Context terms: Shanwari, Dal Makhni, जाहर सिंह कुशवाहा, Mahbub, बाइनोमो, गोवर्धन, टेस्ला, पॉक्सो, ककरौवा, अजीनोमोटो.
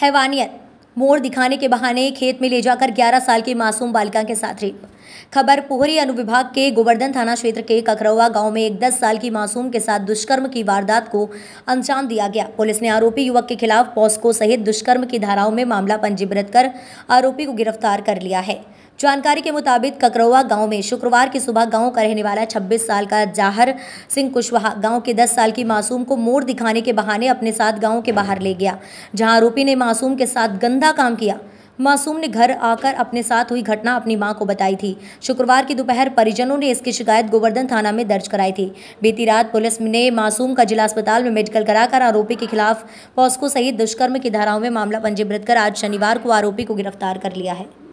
हैवानियत, मोड़ दिखाने के बहाने खेत में ले जाकर 11 साल की मासूम बालिका के साथ रेप। खबर पोहरी अनुविभाग के गोवर्धन थाना क्षेत्र के ककरौवा गांव में एक 10 साल की मासूम के साथ दुष्कर्म की वारदात को अंजाम दिया गया। पुलिस ने आरोपी युवक के खिलाफ पॉक्सो सहित दुष्कर्म की धाराओं में मामला पंजीबृत कर आरोपी को गिरफ्तार कर लिया है। जानकारी के मुताबिक ककरौवा गांव में शुक्रवार की सुबह गांव का रहने वाला 26 साल का जाहर सिंह कुशवाहा गांव के 10 साल की मासूम को मोड़ दिखाने के बहाने अपने साथ गांव के बाहर ले गया, जहां आरोपी ने मासूम के साथ गंदा काम किया। मासूम ने घर आकर अपने साथ हुई घटना अपनी मां को बताई थी। शुक्रवार की दोपहर परिजनों ने इसकी शिकायत गोवर्धन थाना में दर्ज कराई थी। बीती रात पुलिस ने मासूम का जिला अस्पताल में मेडिकल कराकर आरोपी के खिलाफ पॉक्सो सहित दुष्कर्म की धाराओं में मामला पंजीबृत कर आज शनिवार को आरोपी को गिरफ्तार कर लिया है।